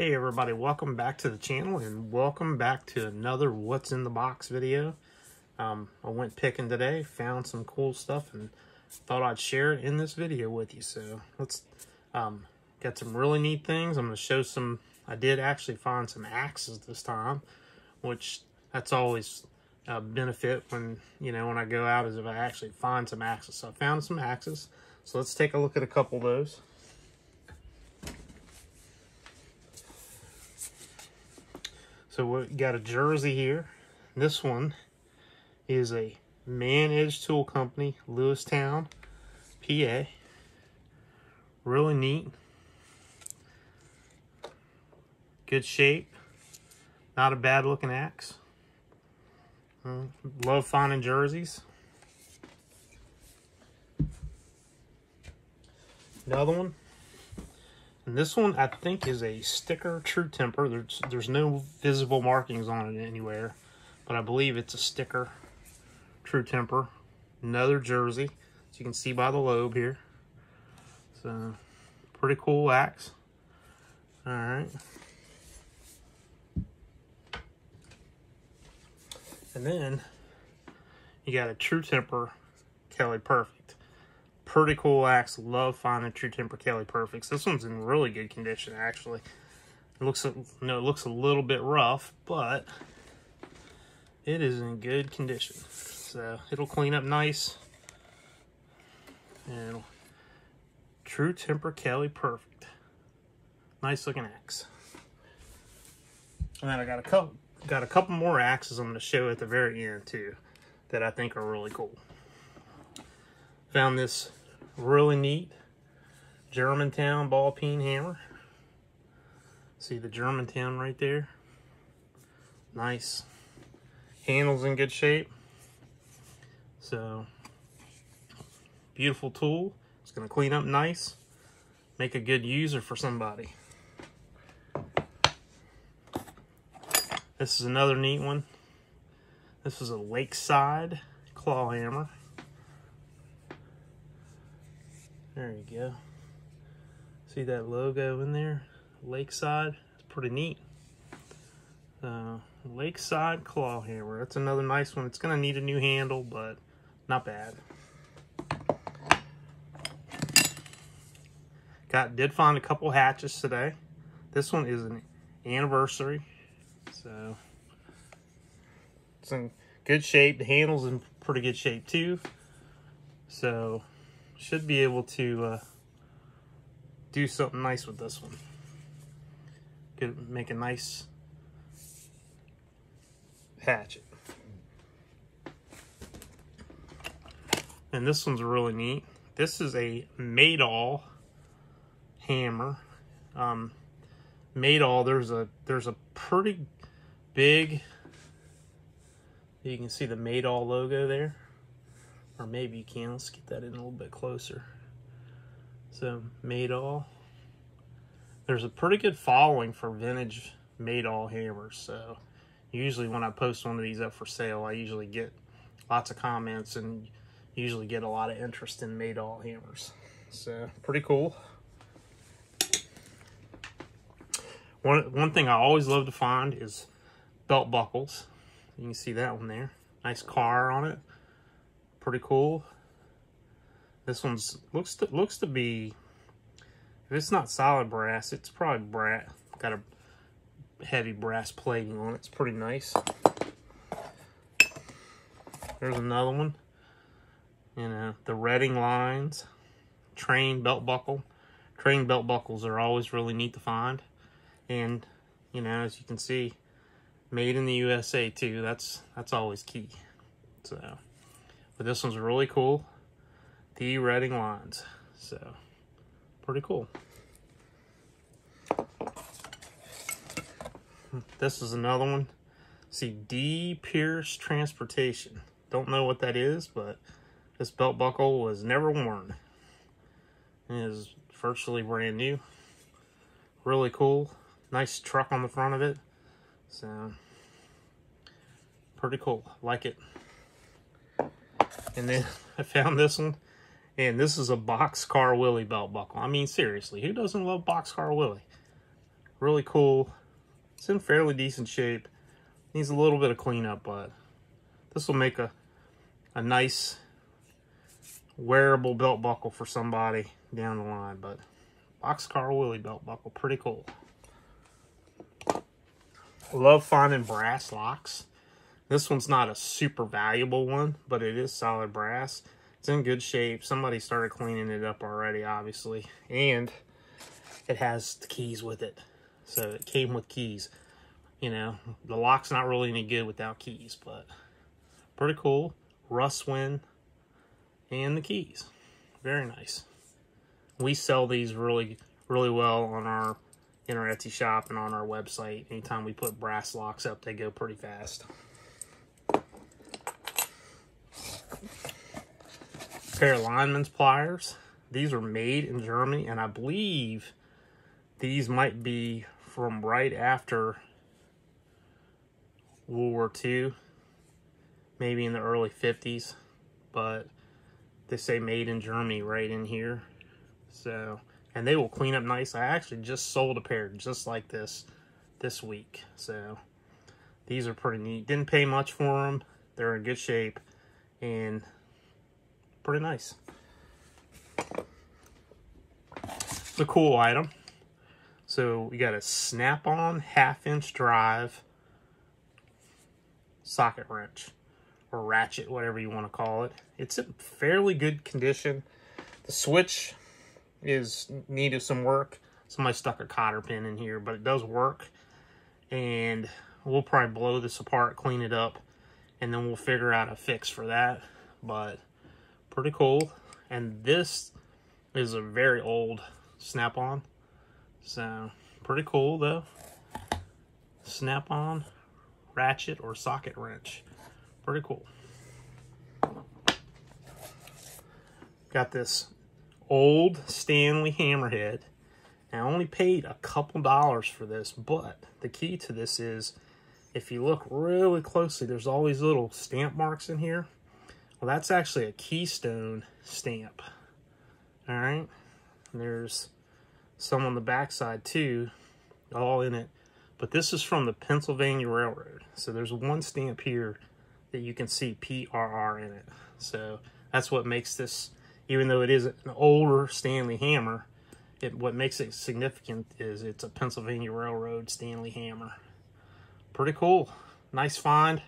Hey everybody, welcome back to the channel and welcome back to another What's in the Box video. I went picking today, found some cool stuff and thought I'd share it in this video with you. So let's got some really neat things. I'm going to show some. I did actually find some axes this time, which that's always a benefit when, you know, when I go out is if I actually find some axes. So I found some axes. So let's take a look at a couple of those. So we got a jersey here. This one is a Man Edge Tool Company, Lewistown, PA. Really neat. Good shape. Not a bad looking axe. Love finding jerseys. Another one. And this one, I think, is a sticker, True Temper. There's no visible markings on it anywhere, but I believe it's a sticker, True Temper. Another jersey, as you can see by the lobe here. So, pretty cool axe. All right. And then, you got a True Temper Kelly Perfect. Pretty cool axe. Love finding True Temper Kelly Perfects. This one's in really good condition, actually. It looks, you know, it looks a little bit rough, but it is in good condition. So it'll clean up nice. And True Temper Kelly Perfect. Nice looking axe. And then I got a couple more axes I'm going to show at the very end too, that I think are really cool. Found this really neat Germantown ball peen hammer. See the Germantown right there? Nice. Handle's in good shape. So, beautiful tool. It's going to clean up nice. Make a good user for somebody. This is another neat one. This is a Lakeside claw hammer. There you go. See that logo in there? Lakeside. It's pretty neat. Lakeside claw hammer. That's another nice one. It's going to need a new handle, but not bad. Did find a couple hatchets today. This one is an anniversary. So it's in good shape. The handle's in pretty good shape too. So should be able to do something nice with this one. Could make a nice hatchet. And this one's really neat. This is a Maydole hammer. Maydole, there's a pretty big, you can see the Maydole logo there. Or maybe you can. Let's get that in a little bit closer. So, Maydole. There's a pretty good following for vintage Maydole hammers. So, usually when I post one of these up for sale, I usually get lots of comments and usually get a lot of interest in Maydole hammers. So, pretty cool. One thing I always love to find is belt buckles. You can see that one there. Nice car on it. Pretty cool. This one's looks to be, if it's not solid brass, it's probably brass. Got a heavy brass plating on it. It's pretty nice. There's another one. You know, the Reading lines, train belt buckle. Train belt buckles are always really neat to find, and you know, as you can see, made in the USA too. That's always key. So. But this one's really cool, the Reading lines, so pretty cool. This is another one. See, D. Pierce Transportation. Don't know what that is, but this belt buckle was never worn. It is virtually brand new. Really cool. Nice truck on the front of it. So pretty cool. Like it. And then I found this one, and this is a Boxcar Willy belt buckle. I mean, seriously, who doesn't love Boxcar Willy? really cool. It's in fairly decent shape. Needs a little bit of cleanup, but this will make a nice wearable belt buckle for somebody down the line. But Boxcar Willy belt buckle, pretty cool. Love finding brass locks. This one's not a super valuable one, but it is solid brass. It's in good shape. Somebody started cleaning it up already, obviously. And it has the keys with it. So it came with keys. You know, the lock's not really any good without keys, but pretty cool. Rustwin and the keys. Very nice. We sell these really, really well on our inner Etsy shop and on our website. Anytime we put brass locks up, they go pretty fast. Pair of lineman's pliers. These are made in Germany, and I believe these might be from right after World War II, maybe in the early 50s, but they say made in Germany right in here. So, and they will clean up nice. I actually just sold a pair just like this week. So these are pretty neat. Didn't pay much for them. They're in good shape and pretty nice. It's a cool item. So we got a Snap-on half-inch drive socket wrench or ratchet, whatever you want to call it. It's in fairly good condition. The switch is needed some work. Somebody stuck a cotter pin in here, but it does work. And we'll probably blow this apart, clean it up, and then we'll figure out a fix for that. But pretty cool. And this is a very old Snap-on. So pretty cool though. Snap-on ratchet or socket wrench. Pretty cool. Got this old Stanley hammerhead. And I only paid a couple dollars for this, but the key to this is if you look really closely, there's all these little stamp marks in here. Well, that's actually a keystone stamp. All right. And there's some on the backside too, all in it. But this is from the Pennsylvania Railroad. So there's one stamp here that you can see PRR in it. So that's what makes this, even though it is an older Stanley hammer, what makes it significant is it's a Pennsylvania Railroad Stanley hammer. Pretty cool. Nice find.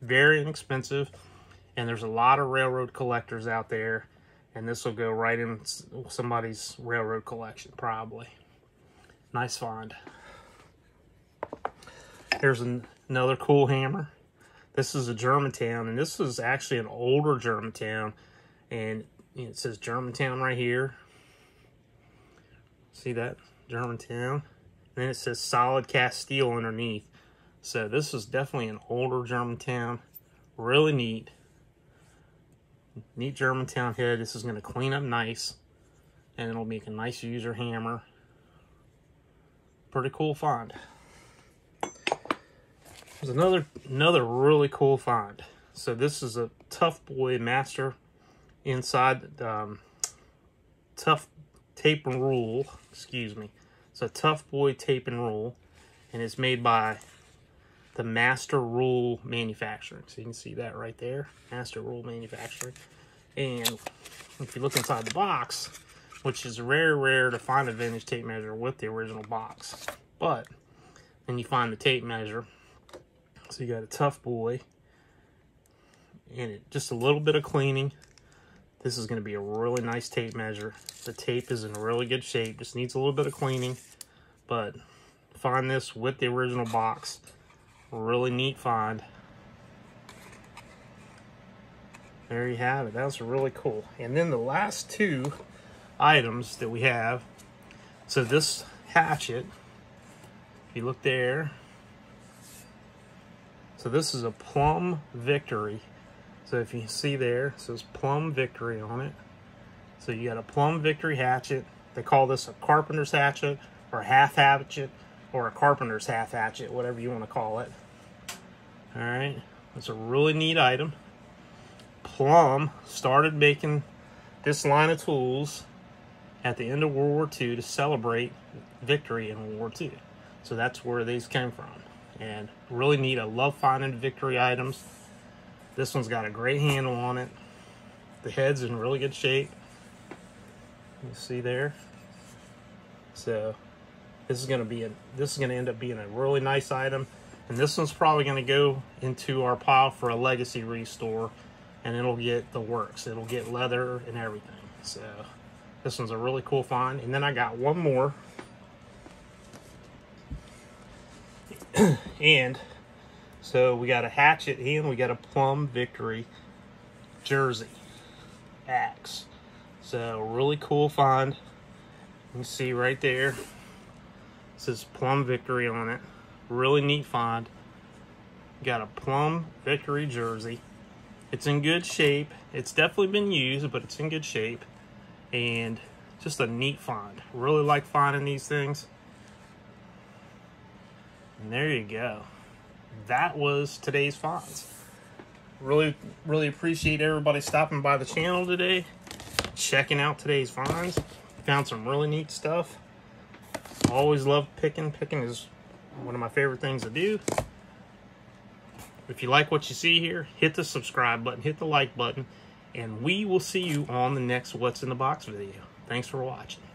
Very inexpensive. And there's a lot of railroad collectors out there. And this will go right in somebody's railroad collection, probably. Nice find. Here's another cool hammer. This is a Germantown. And this is actually an older Germantown. And it says Germantown right here. See that? Germantown. And then it says solid cast steel underneath. So this is definitely an older Germantown. Really neat. Neat Germantown head. This is going to clean up nice. And it'll make a nice user hammer. Pretty cool find. There's another really cool find. So this is a Tough Boy Master inside Tough Tape and Rule. Excuse me. It's a Tough Boy Tape and Rule. And it's made by the Master Rule Manufacturing. So you can see that right there. Master Rule Manufacturing. And if you look inside the box, which is very rare to find a vintage tape measure with the original box. But then you find the tape measure. So you got a Tough Boy. And just a little bit of cleaning. This is going to be a really nice tape measure. The tape is in really good shape. Just needs a little bit of cleaning. But find this with the original box. Really neat find. There you have it. That was really cool. And then the last two items that we have. So this hatchet, if you look there. So this is a Plumb Victory. So if you see there, it says Plumb Victory on it. So you got a Plumb Victory hatchet. They call this a carpenter's hatchet or a half hatchet, or a carpenter's half hatchet, whatever you want to call it. All right, it's a really neat item. Plumb started making this line of tools at the end of World War II to celebrate victory in World War II. So that's where these came from. And really neat. I love finding Victory items. This one's got a great handle on it. The head's in really good shape. You see there. So this is gonna end up being a really nice item. And this one's probably gonna go into our pile for a legacy restore, and it'll get the works. It'll get leather and everything. So this one's a really cool find. And then I got one more. And so we got a hatchet and we got a Plumb Victory jersey axe. So really cool find. You can see right there. It says Plumb Victory on it. Really neat find. Got a Plumb Victory jersey. It's in good shape. It's definitely been used, but it's in good shape. And just a neat find. Really like finding these things. And there you go. That was today's finds. Really appreciate everybody stopping by the channel today, checking out today's finds. Found some really neat stuff. Always love picking. Picking is one of my favorite things to do. If you like what you see here, hit the subscribe button, hit the like button, and we will see you on the next What's in the Box video. Thanks for watching.